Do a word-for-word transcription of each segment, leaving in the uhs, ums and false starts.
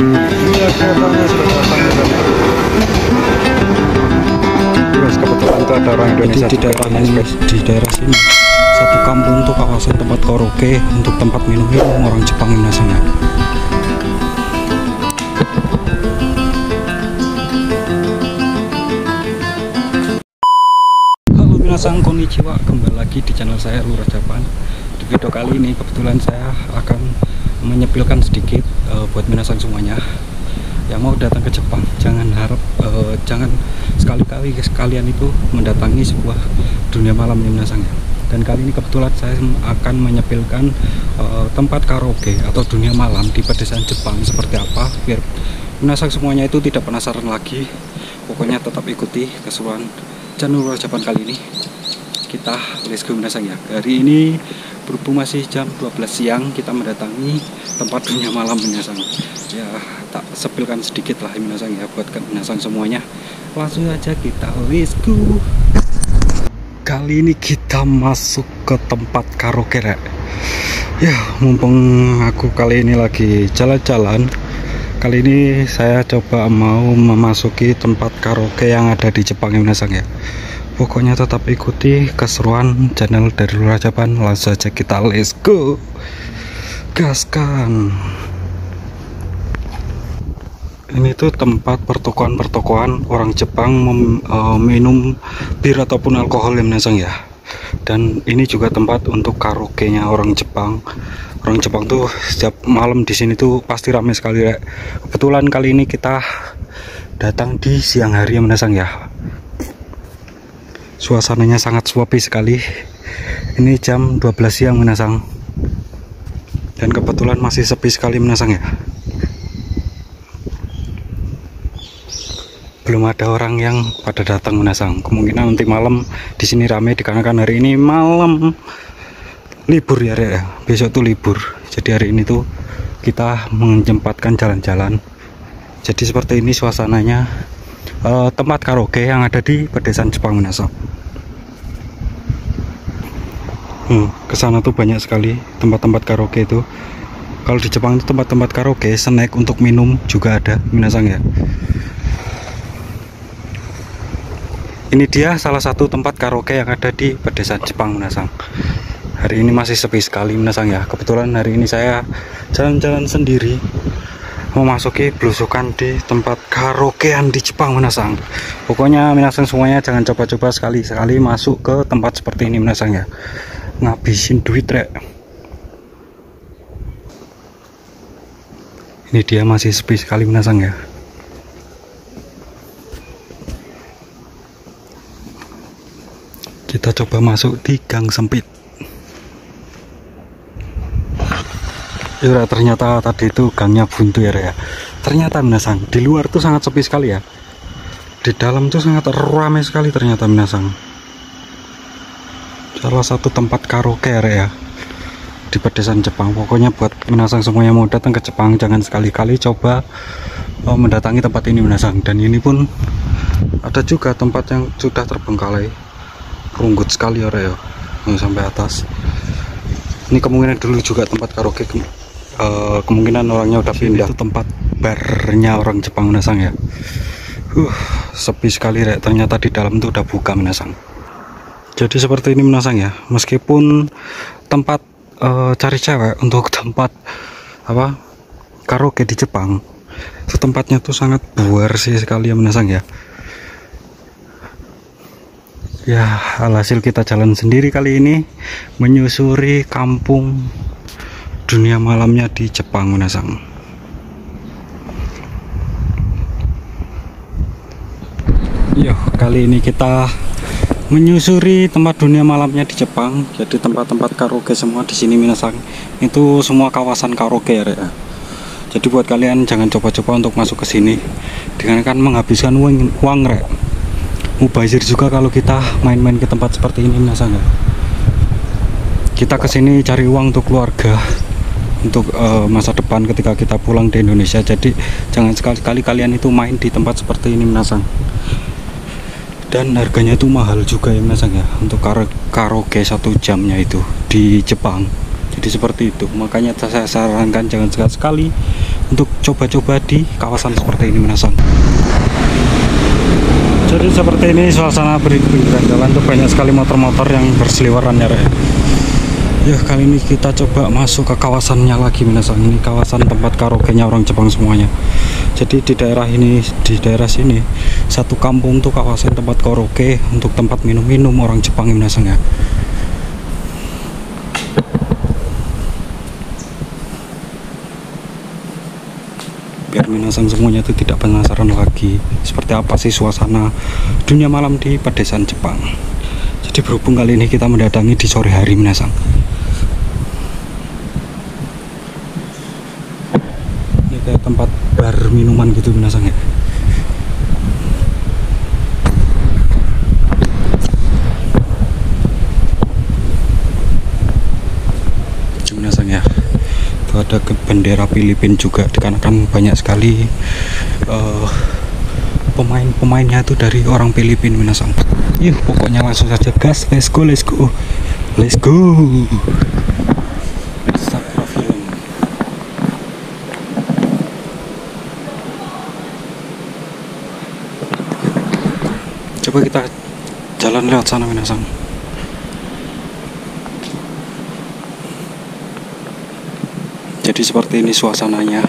Iya, motornya sudah datang. Terus kebetulan itu ada orang Indonesia di daerah ini, di daerah sini. Satu kampung tuh kawasan tempat karaoke untuk tempat minum-minum orang Jepang Inasinya. Halo minasan, konnichiwa. Kembali lagi di channel saya Lurah Japan. Di video kali ini kebetulan saya akan menyepilkan sedikit uh, buat minasan semuanya yang mau datang ke Jepang. Jangan harap, uh, jangan sekali-kali sekalian itu mendatangi sebuah dunia malam minasan. Dan kali ini kebetulan saya akan menyepilkan uh, tempat karaoke atau dunia malam di pedesaan Jepang seperti apa, biar minasan semuanya itu tidak penasaran lagi. Pokoknya tetap ikuti keseruan channel Lurah Japan kali ini. Kita let's go minasan ya. Hari ini berhubung masih jam dua belas siang, kita mendatangi tempat dunia malam minasan. Ya, tak sepilkan sedikit lah minasan ya, buatkan minasan semuanya. Langsung aja kita let's go. Kali ini kita masuk ke tempat karaoke ya. Ya, mumpung aku kali ini lagi jalan-jalan, kali ini saya coba mau memasuki tempat karaoke yang ada di Jepang minasan ya. Pokoknya tetap ikuti keseruan channel dari Lurah Japan. Langsung aja kita let's go, gaskan. Ini tuh tempat pertokoan-pertokoan orang Jepang mem, uh, minum bir ataupun alkohol ya minasan ya. Dan ini juga tempat untuk karaoke-nya orang Jepang. Orang Jepang tuh setiap malam di sini tuh pasti ramai sekali ya. Kebetulan kali ini kita datang di siang hari ya minasan ya. Suasananya sangat suapi sekali. Ini jam dua belas siang minasan. Dan kebetulan masih sepi sekali minasan ya. Belum ada orang yang pada datang minasan. Kemungkinan nanti malam di sini ramai dikarenakan hari ini malam libur ya, ya. Besok tuh libur. Jadi hari ini tuh kita menyempatkan jalan-jalan. Jadi seperti ini suasananya uh, tempat karaoke yang ada di pedesaan Jepang minasan. Hmm, kesana tuh banyak sekali tempat-tempat karaoke itu. Kalau di Jepang itu tempat-tempat karaoke, snack untuk minum juga ada minasan ya. Ini dia salah satu tempat karaoke yang ada di pedesaan Jepang minasan. Hari ini masih sepi sekali minasan ya. Kebetulan hari ini saya jalan-jalan sendiri memasuki belusukan di tempat karaokean di Jepang minasan. Pokoknya minasan semuanya jangan coba-coba sekali-sekali masuk ke tempat seperti ini minasan ya. Ngabisin duit rek. Ini dia masih sepi sekali minasan ya. Kita coba masuk di gang sempit. Yura, ternyata tadi itu gangnya buntu ya, ya. Ternyata minasan di luar tuh sangat sepi sekali ya. Di dalam tuh sangat ramai sekali ternyata minasan. Salah satu tempat karaoke area di pedesaan Jepang. Pokoknya buat minasan semuanya mau datang ke Jepang, jangan sekali-kali coba uh, mendatangi tempat ini minasan. Dan ini pun ada juga tempat yang sudah terbengkalai, runggut sekali area ya, sampai atas. Ini kemungkinan dulu juga tempat karaoke, ke uh, kemungkinan orangnya udah pindah. Itu tempat barnya orang Jepang minasan ya. Uh, sepi sekali ya. Ternyata di dalam itu udah buka minasan. Jadi seperti ini minasan ya. Meskipun tempat e, cari cewek untuk tempat apa karaoke di Jepang, tempatnya tuh sangat buar sih sekali ya minasan ya. Ya alhasil kita jalan sendiri kali ini menyusuri kampung dunia malamnya di Jepang minasan. Yuk, kali ini kita menyusuri tempat dunia malamnya di Jepang. Jadi tempat-tempat karaoke semua di sini minasan. Itu semua kawasan karaoke ya. Jadi buat kalian jangan coba-coba untuk masuk ke sini, dikarenakan menghabiskan uang, uang rek. Mubazir juga kalau kita main-main ke tempat seperti ini minasan. Kita kesini cari uang untuk keluarga, untuk uh, masa depan ketika kita pulang di Indonesia. Jadi jangan sekali-kali kalian itu main di tempat seperti ini minasan. Dan harganya itu mahal juga ya minasan ya, untuk kar karaoke satu jamnya itu di Jepang. Jadi seperti itu, makanya saya sarankan jangan sekali-sekali untuk coba-coba di kawasan seperti ini, Minasan. Jadi seperti ini suasana pinggir jalan tuh banyak sekali motor-motor yang berseliweran ya, Rek. Ya, kali ini kita coba masuk ke kawasannya lagi, Minasan. Ini kawasan tempat karaoke-nya orang Jepang semuanya. Jadi di daerah ini, di daerah sini, satu kampung tuh kawasan tempat karaoke untuk tempat minum-minum orang Jepang, Minasan ya. Biar Minasan semuanya itu tidak penasaran lagi seperti apa sih suasana dunia malam di pedesaan Jepang. Jadi berhubung kali ini kita mendatangi di sore hari, Minasan. Ini kayak tempat bar minuman gitu, Minasan ya. Minasan ya, ada ke bendera Filipina juga, dikarenakan banyak sekali uh, pemain-pemainnya itu dari orang Filipina, Minasan. Yuh, pokoknya langsung saja gas, let's go, let's go, let's go. Coba kita jalan lewat sana, Minasan. Jadi seperti ini suasananya.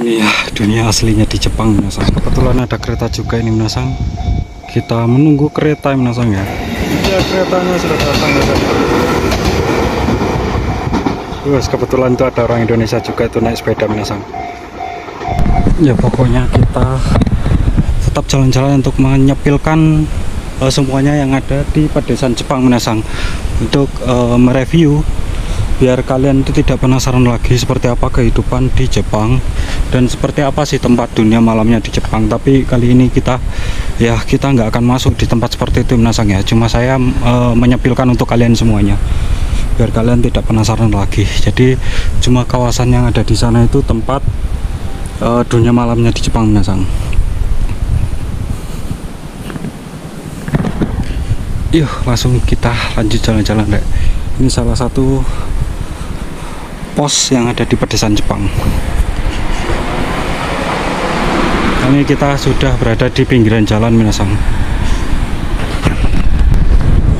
Ini ya dunia aslinya di Jepang, Minasan. Kebetulan ada kereta juga ini, Minasan. Kita menunggu kereta, Minasan ya. Ya, keretanya sudah datang, Minasan. Terus kebetulan tuh ada orang Indonesia juga itu naik sepeda, Minasan. Ya pokoknya kita tetap jalan-jalan untuk menyepilkan uh, semuanya yang ada di pedesaan Jepang, Minasan, untuk uh, mereview biar kalian itu tidak penasaran lagi seperti apa kehidupan di Jepang dan seperti apa sih tempat dunia malamnya di Jepang. Tapi kali ini kita ya kita nggak akan masuk di tempat seperti itu, Minasan ya. Cuma saya uh, menyepilkan untuk kalian semuanya biar kalian tidak penasaran lagi. Jadi cuma kawasan yang ada di sana itu tempat uh, dunia malamnya di Jepang, Minasan. Yuk langsung kita lanjut jalan-jalan, Rek. Ini salah satu pos yang ada di pedesaan Jepang. Kali ini kita sudah berada di pinggiran jalan, Minasan.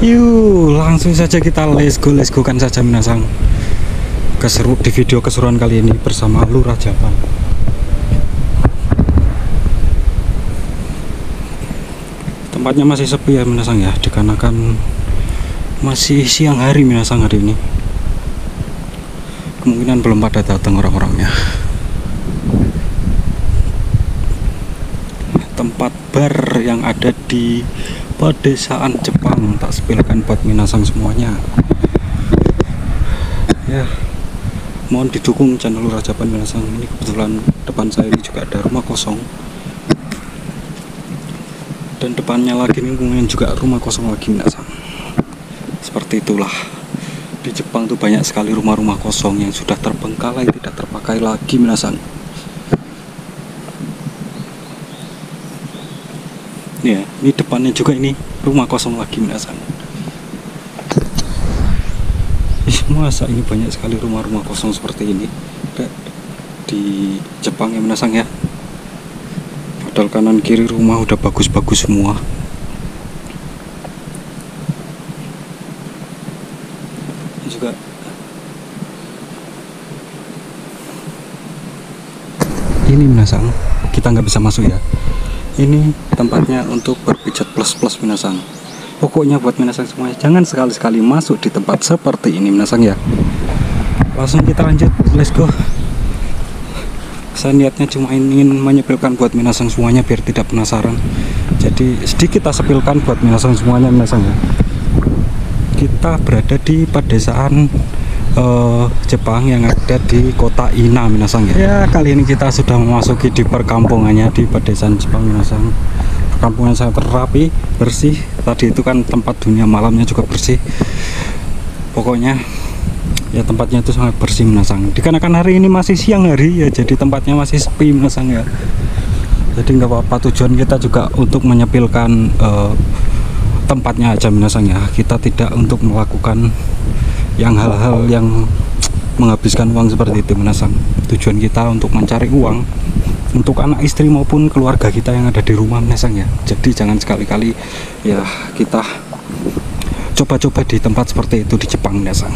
Yuk langsung saja kita let's go, let's go kan saja, Minasan. Keseru di video keseruan kali ini bersama Lurah Japan. Tempatnya masih sepi ya, Minasan ya, dikarenakan masih siang hari, Minasan. Hari ini kemungkinan belum pada datang orang-orangnya. Tempat bar yang ada di pedesaan Jepang tak sepilkan buat Minasan semuanya ya. Mohon didukung channel Lurah Japan, Minasan. Ini kebetulan depan saya ini juga ada rumah kosong, dan depannya lagi nih kemudian juga rumah kosong lagi, Minasan. Seperti itulah di Jepang tuh banyak sekali rumah-rumah kosong yang sudah terbengkalai, tidak terpakai lagi, Minasan. Nih ya, ini depannya juga ini rumah kosong lagi, Minasan. Ih, masa ini banyak sekali rumah-rumah kosong seperti ini di Jepang ya, Minasan ya. Padahal kanan kiri rumah udah bagus-bagus semua. Ini juga ini, Minasan, kita nggak bisa masuk ya. Ini tempatnya untuk berbijat plus-plus, Minasan. Pokoknya buat Minasan semuanya jangan sekali-sekali masuk di tempat seperti ini, Minasan ya. Langsung kita lanjut, let's go. Saya niatnya cuma ingin menyepilkan buat Minasan semuanya biar tidak penasaran. Jadi sedikit kita sepilkan buat Minasan semuanya, Minasan ya. Kita berada di pedesaan uh, Jepang yang ada di kota Ina, Minasan ya. Ya, kali ini kita sudah memasuki di perkampungannya di pedesaan Jepang, Minasan. Perkampungan saya terapi, bersih. Tadi itu kan tempat dunia malamnya juga bersih. Pokoknya ya tempatnya itu sangat bersih, Minasan. Dikarenakan hari ini masih siang hari ya, jadi tempatnya masih sepi, Minasan ya. Jadi nggak apa-apa, tujuan kita juga untuk menyepilkan uh, tempatnya aja minasanya. Kita tidak untuk melakukan yang hal-hal yang menghabiskan uang seperti itu minasang. Tujuan kita untuk mencari uang untuk anak istri maupun keluarga kita yang ada di rumah minasang ya. Jadi jangan sekali-kali ya kita coba-coba di tempat seperti itu di Jepang minasang.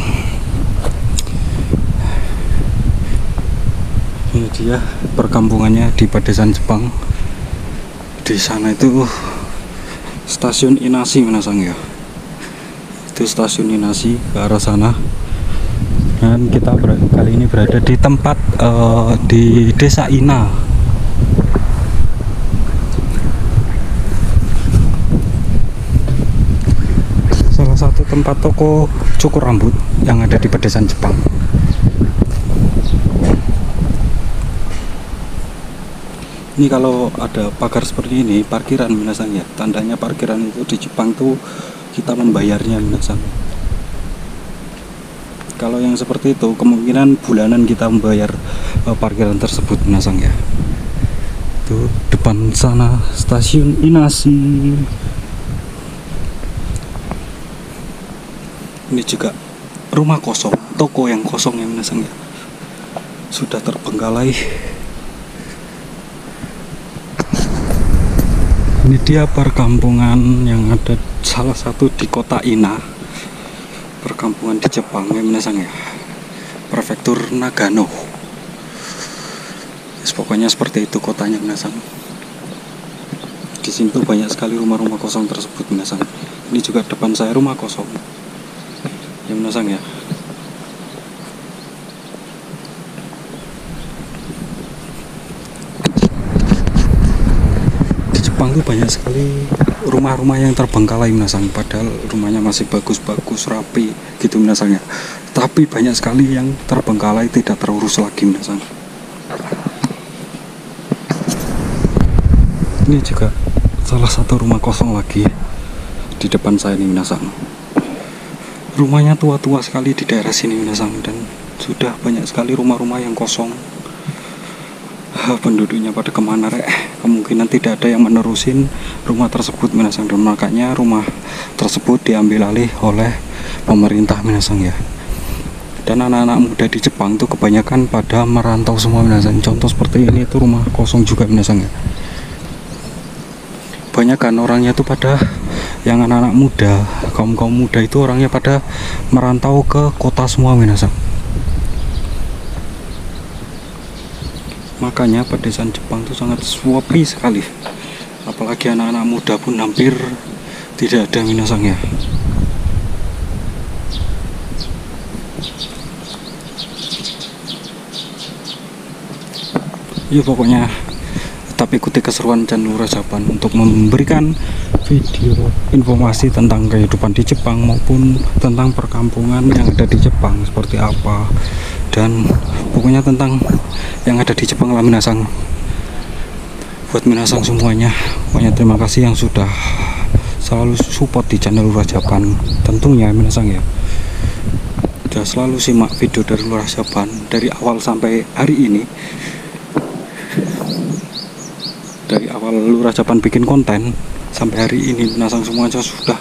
Ini dia perkampungannya di pedesaan Jepang. Di sana itu uh, stasiun Inasi minasang ya. Itu stasiun Inasi ke arah sana. Dan kita kali ini berada di tempat uh, di desa Ina. Salah satu tempat toko cukur rambut yang ada di pedesaan Jepang. Ini kalau ada pagar seperti ini parkiran minasang ya, tandanya parkiran itu di Jepang tuh kita membayarnya minasang. Kalau yang seperti itu kemungkinan bulanan kita membayar uh, parkiran tersebut minasang ya. Tuh depan sana stasiun Inasi. Ini juga rumah kosong, toko yang kosong ya minasang ya, sudah terbengkalai. Ini dia perkampungan yang ada salah satu di kota Ina, perkampungan di Jepang ya minasang ya, Prefektur Nagano. Yes, pokoknya seperti itu kotanya minasang. Di sini tuh banyak sekali rumah-rumah kosong tersebut minasang. Ini juga depan saya rumah kosong ya minasang ya. Itu banyak sekali rumah-rumah yang terbengkalai minasang, padahal rumahnya masih bagus-bagus rapi gitu minasangnya, tapi banyak sekali yang terbengkalai tidak terurus lagi minasang. Ini juga salah satu rumah kosong lagi di depan saya ini minasang. Rumahnya tua-tua sekali di daerah sini minasang, dan sudah banyak sekali rumah-rumah yang kosong. Penduduknya pada kemana rek, kemungkinan tidak ada yang menerusin rumah tersebut minasang, dan makanya rumah tersebut diambil alih oleh pemerintah minasang ya. Dan anak-anak muda di Jepang tuh kebanyakan pada merantau semua minasang. Contoh seperti ini itu rumah kosong juga minasang ya. Banyak kan orangnya tuh pada yang anak-anak muda, kaum-kaum muda itu orangnya pada merantau ke kota semua minasang. Makanya pedesaan Jepang itu sangat suapi sekali, apalagi anak-anak muda pun hampir tidak ada minasang ya. Ya pokoknya tetap ikuti keseruan channel Lurah Japan untuk memberikan video informasi tentang kehidupan di Jepang maupun tentang perkampungan yang ada di Jepang seperti apa, dan pokoknya tentang yang ada di Jepang lah minasang. Buat minasang semuanya, pokoknya terima kasih yang sudah selalu support di channel Lurah Japan tentunya minasang ya. Sudah selalu simak video dari Lurah Japan dari awal sampai hari ini. Dari awal Lurah Japan bikin konten sampai hari ini minasang semuanya sudah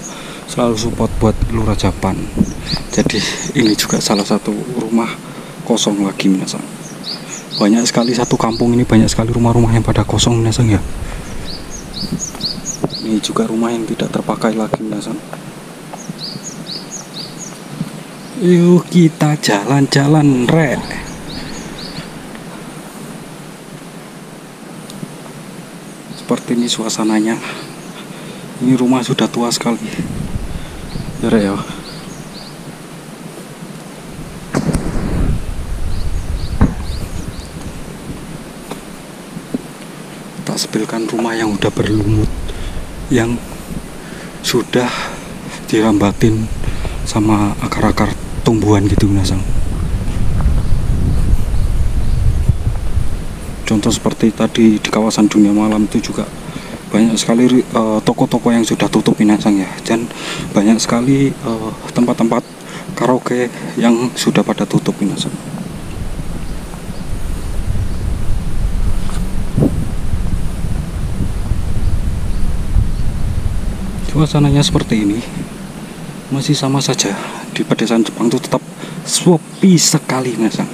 selalu support buat Lurah Japan. Jadi ini juga salah satu rumah kosong lagi minasang. Banyak sekali, satu kampung ini banyak sekali rumah-rumah yang pada kosong minasang ya. Ini juga rumah yang tidak terpakai lagi minasang. Yuk kita jalan-jalan rek. Seperti ini suasananya. Ini rumah sudah tua sekali ya rek ya. Sepilkan rumah yang udah berlumut, yang sudah dirambatin sama akar-akar tumbuhan gitu minasang. Contoh seperti tadi di kawasan Dunia Malam itu juga banyak sekali toko-toko uh, yang sudah tutup minasang ya, dan banyak sekali tempat-tempat uh, karaoke yang sudah pada tutup minasang. Suasananya seperti ini, masih sama saja di pedesaan Jepang itu tetap sepi sekali, masang.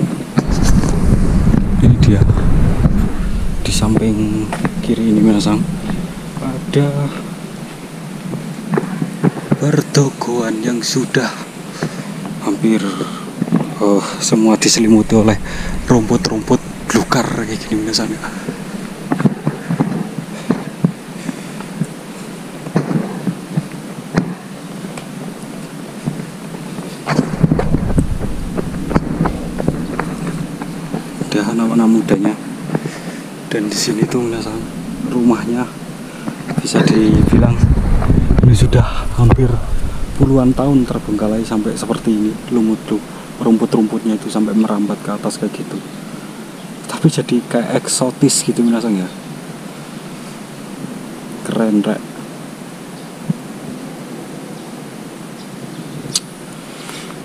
Ini dia di samping kiri ini, masang, ada pertokoan yang sudah hampir uh, semua diselimuti oleh rumput-rumput belukar kayak gini, masang. Anak-anak mudanya, dan di sini tuh minasan rumahnya bisa dibilang ini sudah hampir puluhan tahun terbengkalai sampai seperti ini, lumut tuh rumput-rumputnya itu sampai merambat ke atas kayak gitu, tapi jadi kayak eksotis gitu minasan ya, keren rek.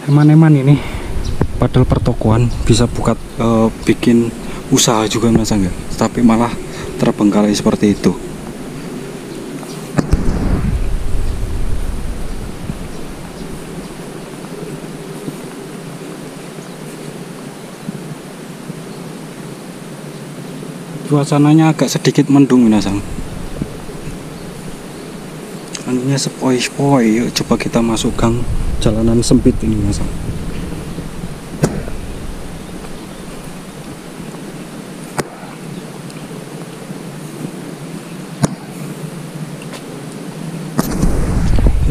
Eman-eman ini padahal pertokoan bisa buka uh, bikin usaha juga masa enggak, tapi malah terbengkalai seperti itu. Suasananya agak sedikit mendung minasang. Anunya sepoi-sepoi. Yuk coba kita masuk gang jalanan sempit ini minasang.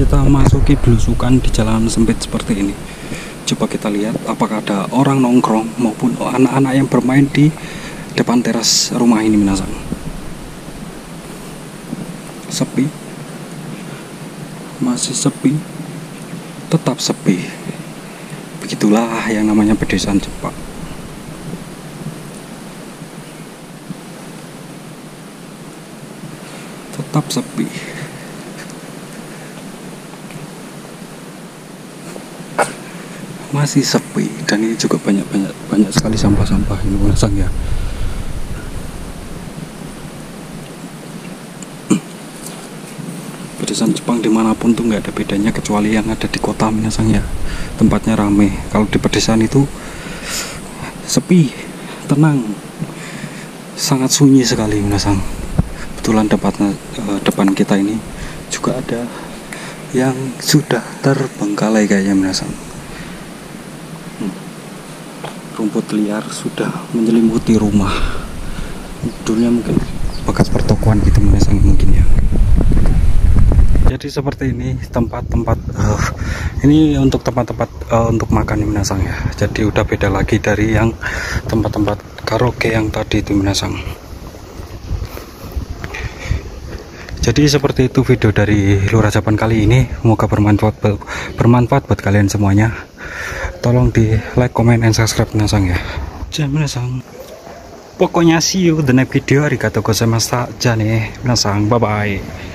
Kita masuki belusukan di jalan sempit seperti ini. Coba kita lihat apakah ada orang nongkrong maupun anak-anak yang bermain di depan teras rumah ini minasan. Sepi, masih sepi, tetap sepi. Begitulah yang namanya pedesaan Jepang. Tetap sepi. Masih sepi, dan ini juga banyak banyak banyak sekali sampah-sampah ini masang ya. Pedesaan Jepang dimanapun tuh nggak ada bedanya kecuali yang ada di kota minasang ya, tempatnya rame. Kalau di pedesaan itu sepi, tenang, sangat sunyi sekali minasang. Kebetulan depan eh, depan kita ini juga ada yang sudah terbengkalai kayaknya minasang. Rumput liar sudah menyelimuti rumah, dulunya mungkin bekas pertokoan gitu minasang mungkin ya. Jadi seperti ini tempat-tempat uh, ini untuk tempat-tempat uh, untuk makan minasang ya. Jadi udah beda lagi dari yang tempat-tempat karaoke yang tadi itu minasang. Jadi seperti itu video dari Lurah Japan kali ini, semoga bermanfaat bermanfaat buat kalian semuanya. Tolong di like, comment, and subscribe minasang ya. Jangan minasang. Pokoknya see you the next video. Arigatou gozaimashita. Jane minasang. Bye bye.